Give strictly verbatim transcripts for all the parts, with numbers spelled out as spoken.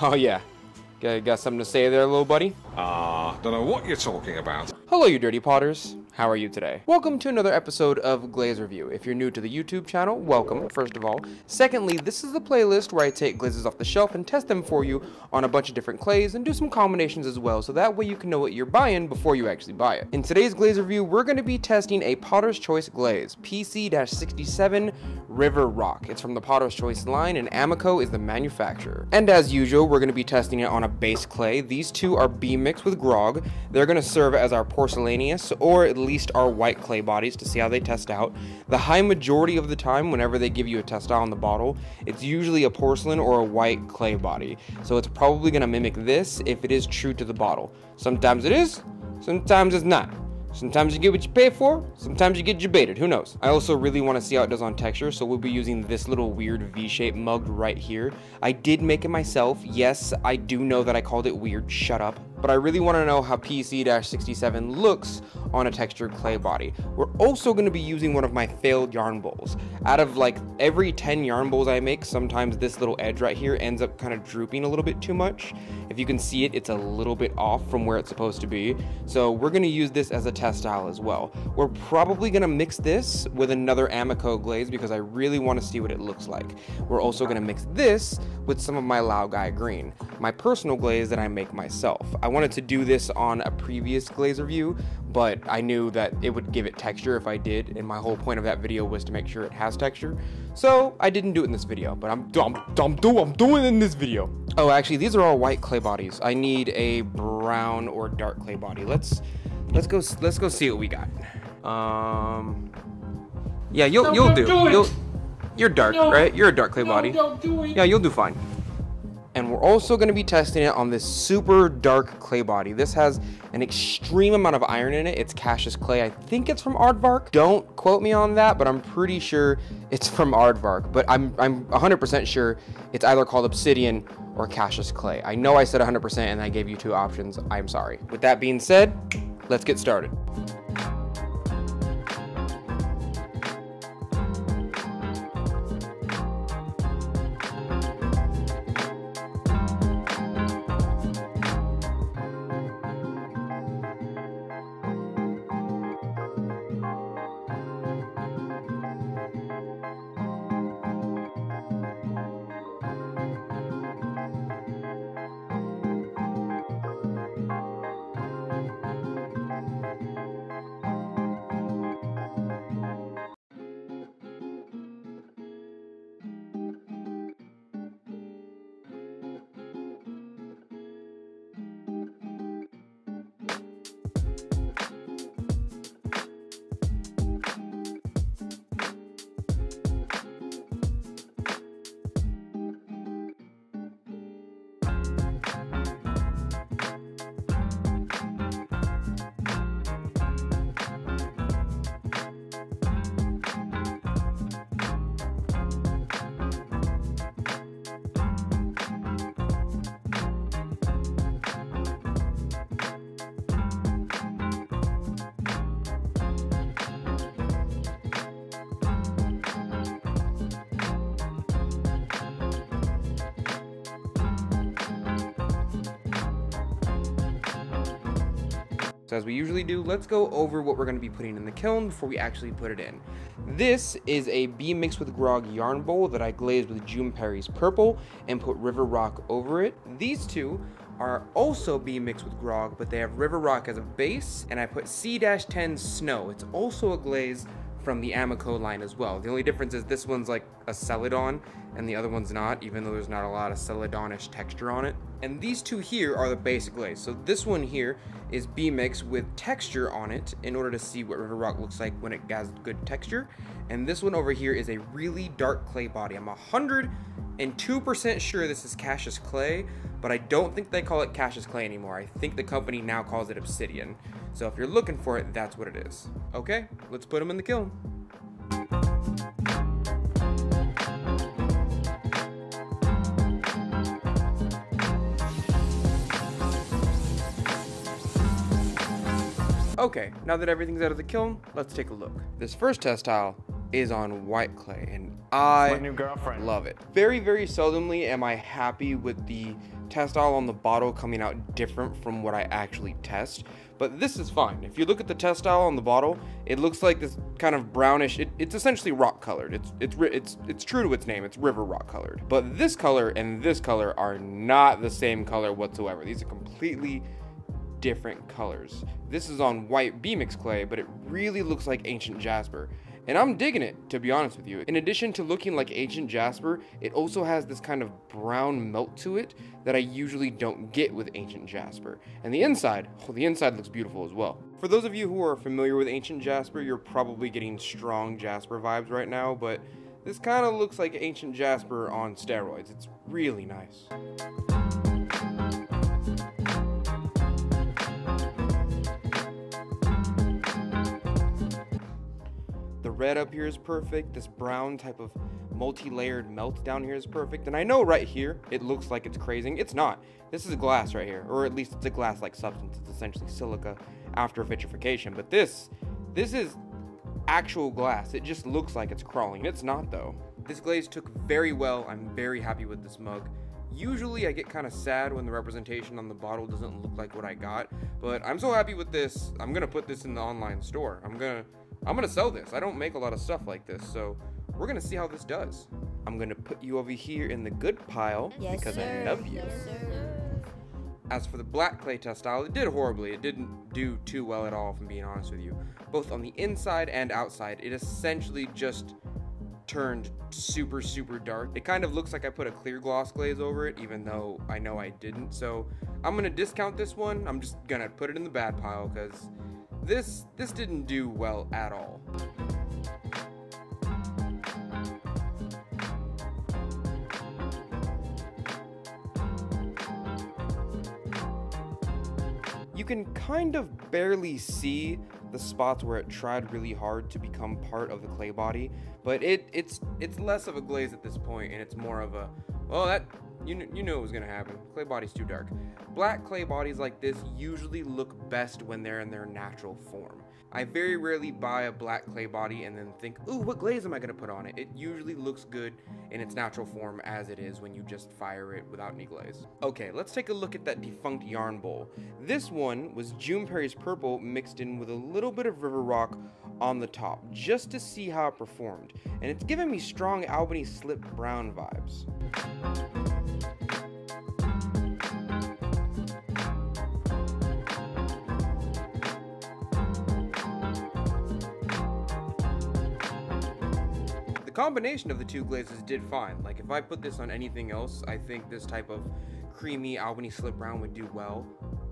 Oh yeah. Got, got something to say there, little buddy? Ah, uh, don't know what you're talking about. Hello, you dirty potters. How are you today? Welcome to another episode of Glaze Review. If you're new to the YouTube channel, welcome, first of all. Secondly, this is the playlist where I take glazes off the shelf and test them for you on a bunch of different clays and do some combinations as well, so that way you can know what you're buying before you actually buy it. In today's Glaze Review, we're going to be testing a Potter's Choice glaze, P C sixty-seven River Rock. It's from the Potter's Choice line, and Amaco is the manufacturer. And as usual, we're going to be testing it on a base clay. These two are B-mixed with grog. They're going to serve as our porcelaneous, or at least our white clay bodies, to see how they test out. The high majority of the time, whenever they give you a test out on the bottle, it's usually a porcelain or a white clay body. So it's probably going to mimic this if it is true to the bottle. Sometimes it is, sometimes it's not. Sometimes you get what you pay for, sometimes you get debated, who knows? I also really want to see how it does on texture, so we'll be using this little weird V-shaped mug right here. I did make it myself, yes, I do know that I called it weird, shut up. But I really want to know how P C sixty-seven looks on a textured clay body. We're also going to be using one of my failed yarn bowls. Out of like every ten yarn bowls I make, sometimes this little edge right here ends up kind of drooping a little bit too much. If you can see it, it's a little bit off from where it's supposed to be. So we're going to use this as a test style as well. We're probably going to mix this with another Amaco glaze because I really want to see what it looks like. We're also going to mix this with some of my Lao Gai Green, my personal glaze that I make myself. I wanted to do this on a previous glaze review, but I knew that it would give it texture if I did, and my whole point of that video was to make sure it has texture. So I didn't do it in this video, but I'm, I'm, I'm, do, I'm doing it in this video. Oh, actually, these are all white clay bodies. I need a brown or dark clay body. Let's Let's go. Let's go see what we got. Um. Yeah, you'll no, you'll do. do you'll, you're dark, no, right? You're a dark clay no, body. Don't do it. Yeah, you'll do fine. And we're also going to be testing it on this super dark clay body. This has an extreme amount of iron in it. It's Cassius Clay. I think it's from Aardvark. Don't quote me on that, but I'm pretty sure it's from Aardvark. But I'm I'm one hundred percent sure it's either called Obsidian or Cassius Clay. I know I said one hundred percent and I gave you two options. I'm sorry. With that being said, let's get started. So as we usually do, let's go over what we're going to be putting in the kiln before we actually put it in. This is a B-mixed with grog yarn bowl that I glazed with June Perry's Purple and put River Rock over it. These two are also B-mixed with grog, but they have River Rock as a base, and I put C ten Snow. It's also a glaze from the Amaco line as well. The only difference is this one's like a celadon and the other one's not, even though there's not a lot of celadonish texture on it. And these two here are the base glaze. So this one here is B-mix with texture on it in order to see what River Rock looks like when it has good texture. And this one over here is a really dark clay body. I'm one hundred two percent sure this is Cassius Clay, but I don't think they call it Cassius Clay anymore. I think the company now calls it Obsidian. So if you're looking for it, that's what it is. Okay, let's put them in the kiln. Okay, now that everything's out of the kiln, let's take a look. This first test tile is on white clay, and I my new girlfriend. love it. Very, very seldomly am I happy with the tactile on the bottle coming out different from what I actually test, but this is fine. If you look at the tactile on the bottle, it looks like this kind of brownish, it, it's essentially rock colored. It's, it's, it's, it's true to its name, it's river rock colored. But this color and this color are not the same color whatsoever. These are completely different colors. This is on white B-mix clay, but it really looks like Ancient Jasper. And I'm digging it, to be honest with you. In addition to looking like Ancient Jasper, it also has this kind of brown melt to it that I usually don't get with Ancient Jasper. And the inside, oh, the inside looks beautiful as well. For those of you who are familiar with Ancient Jasper, you're probably getting strong Jasper vibes right now, but this kind of looks like Ancient Jasper on steroids. It's really nice. Red up here is perfect, this brown type of multi-layered melt down here is perfect, and I know right here it looks like it's crazing. It's not. This is glass right here, or at least it's a glass-like substance. It's essentially silica after vitrification, but this, this is actual glass. It just looks like it's crawling. It's not though. This glaze took very well. I'm very happy with this mug. Usually I get kind of sad when the representation on the bottle doesn't look like what I got, but I'm so happy with this. I'm gonna put this in the online store. I'm gonna I'm gonna sell this. I don't make a lot of stuff like this, so we're gonna see how this does. I'm gonna put you over here in the good pile, yes, because sir. I love you. Yes, sir. As for the black clay tactile, it did horribly. It didn't do too well at all, if I'm being honest with you. Both on the inside and outside, it essentially just turned super, super dark. It kind of looks like I put a clear gloss glaze over it, even though I know I didn't. So I'm gonna discount this one. I'm just gonna put it in the bad pile, because This, this didn't do well at all. You can kind of barely see the spots where it tried really hard to become part of the clay body, but it, it's, it's less of a glaze at this point, and it's more of a, well, that, You knew, you knew it was gonna happen. Clay body's too dark. Black clay bodies like this usually look best when they're in their natural form. I very rarely buy a black clay body and then think, ooh, what glaze am I gonna put on it? It usually looks good in its natural form as it is when you just fire it without any glaze. Okay, let's take a look at that defunct yarn bowl. This one was June Perry's Purple mixed in with a little bit of river rock on the top, just to see how it performed. And it's giving me strong Albany Slip Brown vibes. The combination of the two glazes did fine. Like, if I put this on anything else, I think this type of creamy Albany Slip Brown would do well,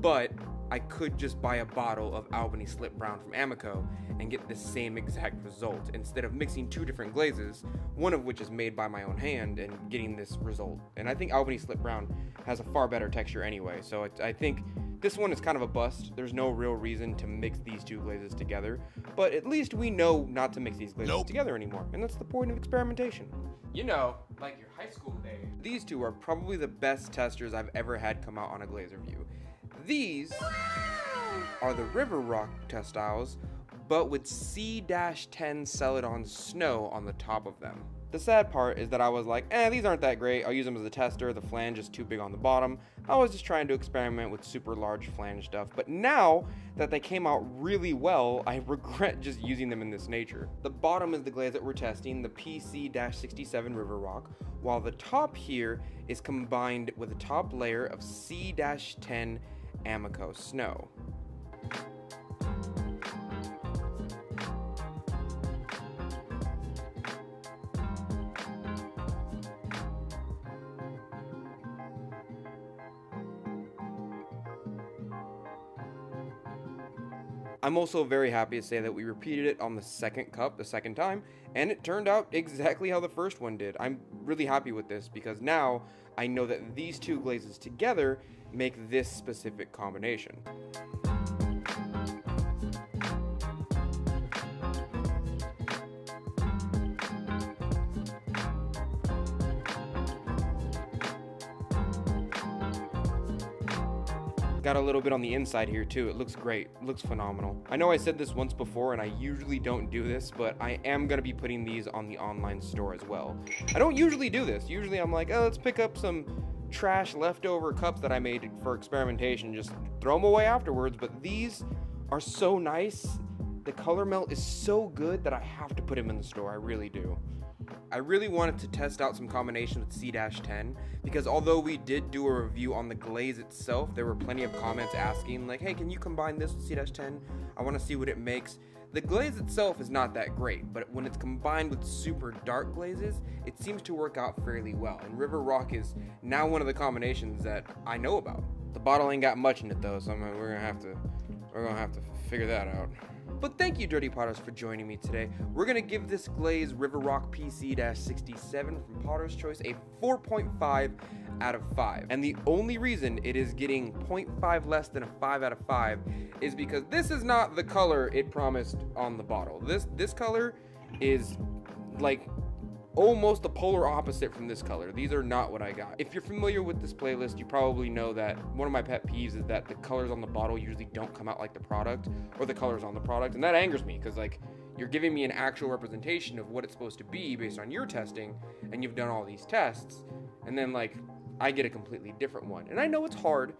but I could just buy a bottle of Albany Slip Brown from Amaco and get the same exact result instead of mixing two different glazes, one of which is made by my own hand, and getting this result. And I think Albany Slip Brown has a far better texture anyway, so I, I think this one is kind of a bust. There's no real reason to mix these two glazes together, but at least we know not to mix these glazes nope. together anymore, and that's the point of experimentation. You know, like your high school days. These two are probably the best testers I've ever had come out on a glaze review. These are the river rock tactiles, but with C ten Celadon Snow on the top of them. The sad part is that I was like, eh, these aren't that great. I'll use them as a tester. The flange is too big on the bottom. I was just trying to experiment with super large flange stuff. But now that they came out really well, I regret just using them in this nature. The bottom is the glaze that we're testing, the P C sixty-seven River Rock, while the top here is combined with a top layer of C ten Amaco Snow. I'm also very happy to say that we repeated it on the second cup the second time, and it turned out exactly how the first one did. I'm really happy with this because now I know that these two glazes together make this specific combination. Got a little bit on the inside here too. It looks great. It looks phenomenal. I know I said this once before and I usually don't do this, but I am going to be putting these on the online store as well. I don't usually do this. Usually I'm like, oh, let's pick up some trash leftover cups that I made for experimentation. Just throw them away afterwards, but these are so nice. The color melt is so good that I have to put them in the store. I really do. I really wanted to test out some combinations with C ten, because although we did do a review on the glaze itself, there were plenty of comments asking like, hey, can you combine this with C ten? I want to see what it makes. The glaze itself is not that great, but when it's combined with super dark glazes, it seems to work out fairly well, and River Rock is now one of the combinations that I know about. The bottle ain't got much in it though, so I'm gonna, we're gonna have to we're gonna have to figure that out. But thank you, Dirty Potters, for joining me today. We're going to give this glaze River Rock P C sixty-seven from Potter's Choice a four point five out of five. And the only reason it is getting zero point five less than a five out of five is because this is not the color it promised on the bottle. This, this color is like almost the polar opposite from this color. These are not what I got. If you're familiar with this playlist, you probably know that one of my pet peeves is that the colors on the bottle usually don't come out like the product, or the colors on the product, and that angers me, because like, you're giving me an actual representation of what it's supposed to be based on your testing, and you've done all these tests, and then like, I get a completely different one. And I know it's hard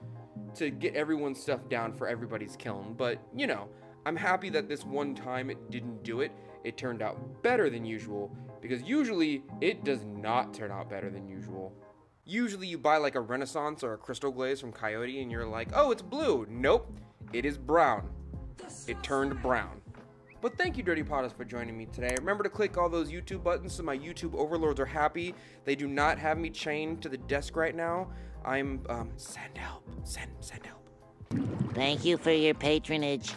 to get everyone's stuff down for everybody's kiln, but you know, I'm happy that this one time it didn't do it. It turned out better than usual, because usually it does not turn out better than usual. Usually you buy like a Renaissance or a Crystal Glaze from Coyote and you're like, oh, it's blue. Nope, it is brown. It turned brown. But thank you, Dirty Potters, for joining me today. Remember to click all those YouTube buttons so my YouTube overlords are happy. They do not have me chained to the desk right now. I'm, um, send help, send, send help. Thank you for your patronage.